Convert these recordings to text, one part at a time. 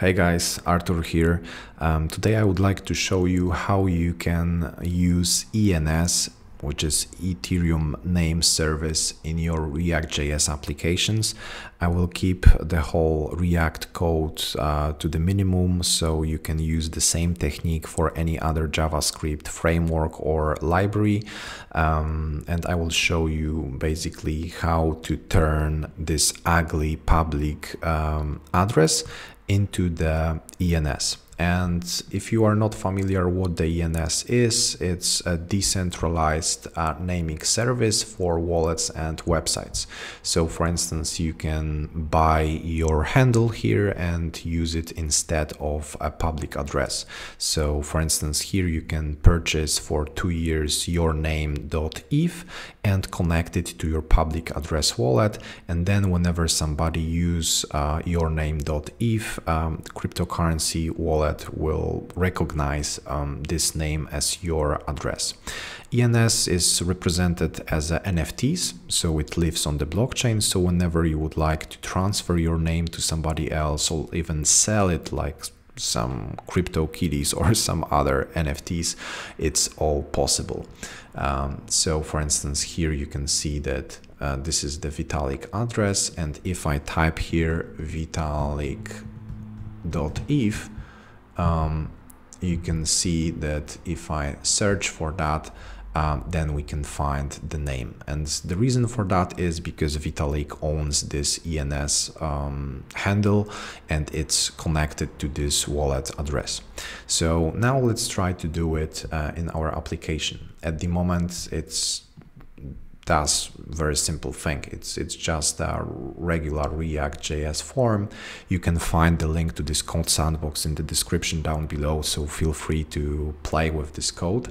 Hey guys, Arthur here. Today I would like to show you how you can use ENS, which is Ethereum Name Service, in your React.js applications. I will keep the whole React code to the minimum, so you can use the same technique for any other JavaScript framework or library. And I will show you basically how to turn this ugly public address into the ENS. And if you are not familiar what the ENS is, it's a decentralized naming service for wallets and websites. So for instance, you can buy your handle here and use it instead of a public address. So for instance, here you can purchase for 2 years your name.eth and connect it to your public address wallet. And then whenever somebody uses your name.eth, cryptocurrency wallet will recognize this name as your address. ENS is represented as NFTs, so it lives on the blockchain. So whenever you would like to transfer your name to somebody else or even sell it, like some CryptoKitties or some other NFTs, it's all possible. So for instance, here you can see that this is the Vitalik address, and if I type here Vitalik.eth, you can see that if I search for that, then we can find the name. And the reason for that is because Vitalik owns this ENS handle, and it's connected to this wallet address. So now let's try to do it in our application. At the moment, it's that's very simple thing. It's just a regular React.js form. You can find the link to this code sandbox in the description down below, so feel free to play with this code.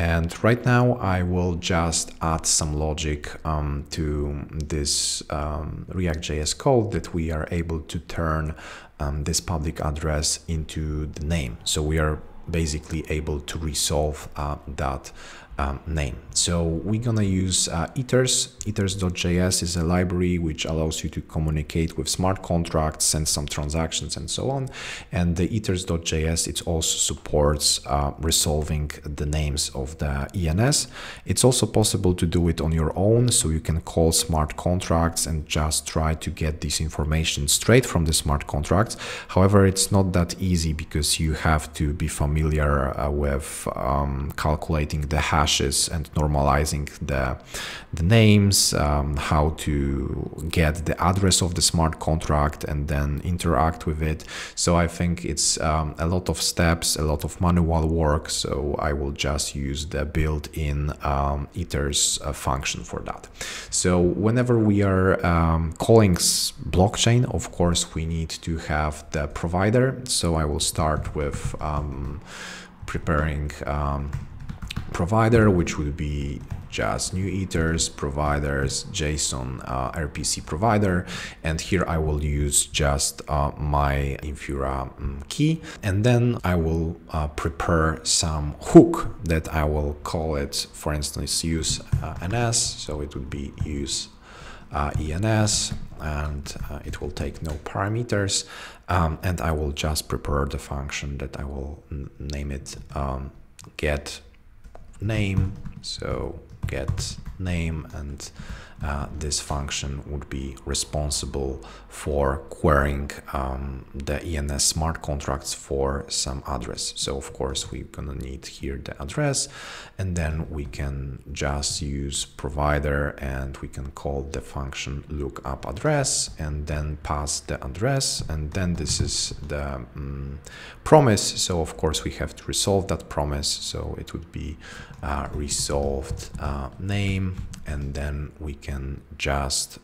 And right now I will just add some logic to this React.js code that we are able to turn this public address into the name. So we are basically able to resolve that name. So we're gonna use ethers. Ethers.js is a library which allows you to communicate with smart contracts and some transactions and so on. And the ethers.js, it also supports resolving the names of the ENS. It's also possible to do it on your own, so you can call smart contracts and just try to get this information straight from the smart contracts. However, it's not that easy because you have to be familiar with calculating the hash and normalizing the names, how to get the address of the smart contract and then interact with it. So I think it's a lot of steps, a lot of manual work, so I will just use the built-in ethers function for that. So whenever we are calling blockchain, of course we need to have the provider. So I will start with preparing provider, which would be just new ethers providers JSON RPC provider, and here I will use just my infura key, and then I will prepare some hook that I will call it, for instance, use NS, so it would be use ENS, and it will take no parameters, and I will just prepare the function that I will name it get name, so get name, and this function would be responsible for querying the ENS smart contracts for some address. So of course we're gonna need here the address, and then we can just use provider and we can call the function lookup address and then pass the address, and then this is the promise. So of course we have to resolve that promise, so it would be resolved name, and then we can just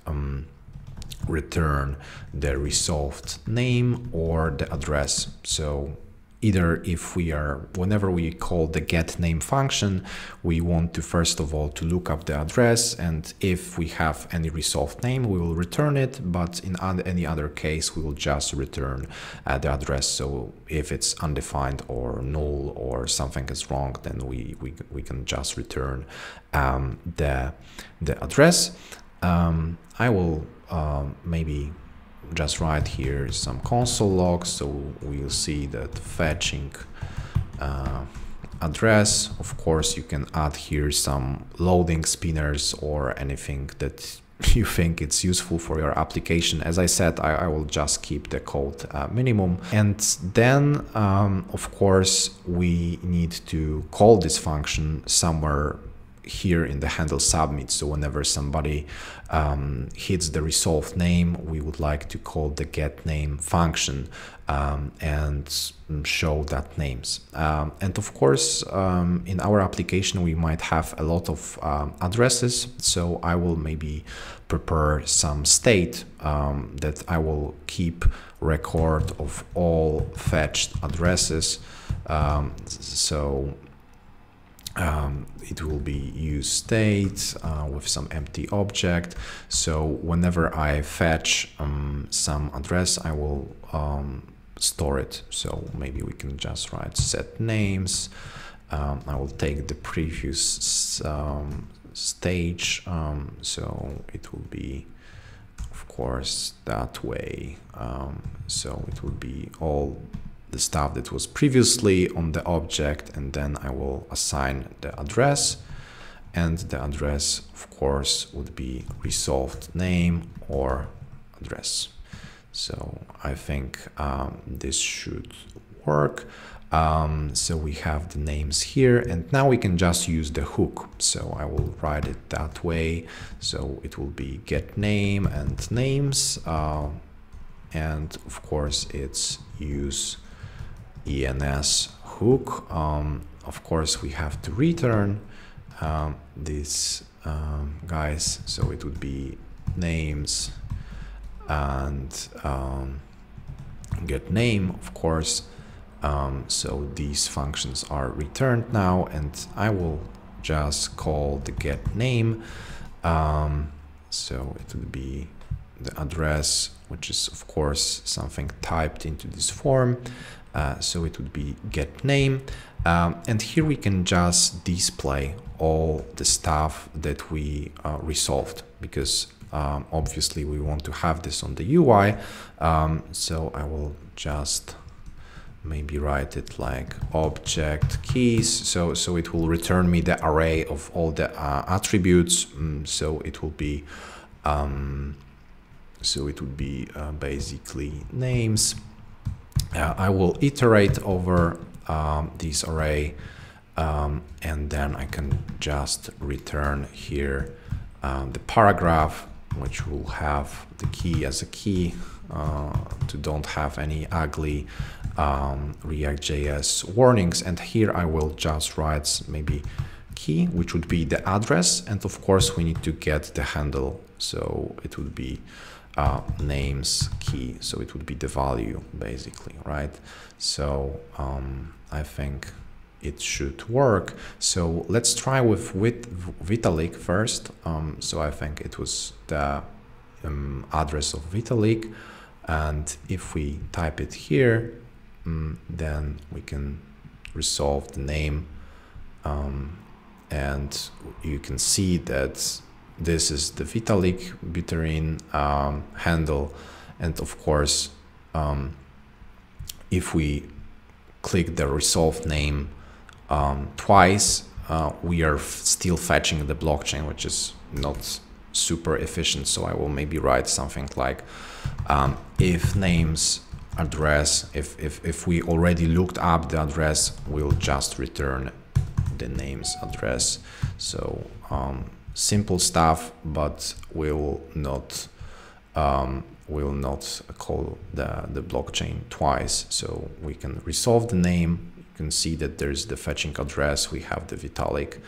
return the resolved name or the address. So either if we are, whenever we call the get name function, we want to first of all to look up the address, and if we have any resolved name, we will return it, but in any other case, we will just return the address. So if it's undefined or null or something is wrong, then we can just return the address. I will maybe just write here some console log, so we'll see that fetching address. Of course, you can add here some loading spinners or anything that you think it's useful for your application. As I said, I will just keep the code minimum. And then, of course, we need to call this function somewhere here in the handle submit. So whenever somebody hits the resolved name, we would like to call the get name function and show that names. And of course, in our application, we might have a lot of addresses. So I will maybe prepare some state that I will keep record of all fetched addresses. It will be use state with some empty object. So whenever I fetch some address, I will store it. So maybe we can just write set names. I will take the previous stage. So it will be, of course, that way. So it will be all the stuff that was previously on the object, and then I will assign the address, and the address, of course, would be resolved name or address. So I think this should work. So we have the names here, and now we can just use the hook. So I will write it that way. So it will be get name and names, and of course it's use ENS hook. Of course, we have to return these guys. So it would be names and get name, of course. So these functions are returned now, and I will just call the get name. So it would be the address, which is, of course, something typed into this form. So it would be get name. And here we can just display all the stuff that we resolved, because obviously we want to have this on the UI. So I will just maybe write it like object keys. So it will return me the array of all the attributes. So it will be basically names. I will iterate over this array, and then I can just return here the paragraph, which will have the key as a key to don't have any ugly React.js warnings. And here I will just write maybe key, which would be the address. And of course, we need to get the handle. So it would be names key, so it would be the value, basically, right? So I think it should work. So let's try with Vitalik first. So I think it was the address of Vitalik, and if we type it here, then we can resolve the name, and you can see that this is the Vitalik Buterin handle. And of course, if we click the resolved name twice, we are still fetching the blockchain, which is not super efficient. So I will maybe write something like if names address, if we already looked up the address, we'll just return the names address. So simple stuff, but we will not call the blockchain twice. So we can resolve the name. You can see that there's the fetching address. We have the Vitalik,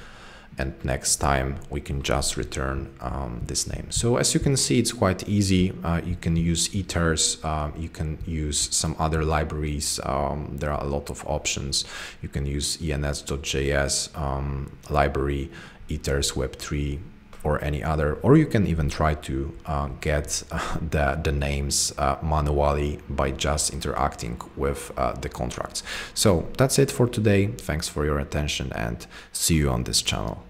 and next time we can just return this name. So as you can see, it's quite easy. You can use ethers. You can use some other libraries. There are a lot of options. You can use ens.js library, ethers, Web3, or any other, or you can even try to get the names manually by just interacting with the contracts. So that's it for today. Thanks for your attention, and see you on this channel.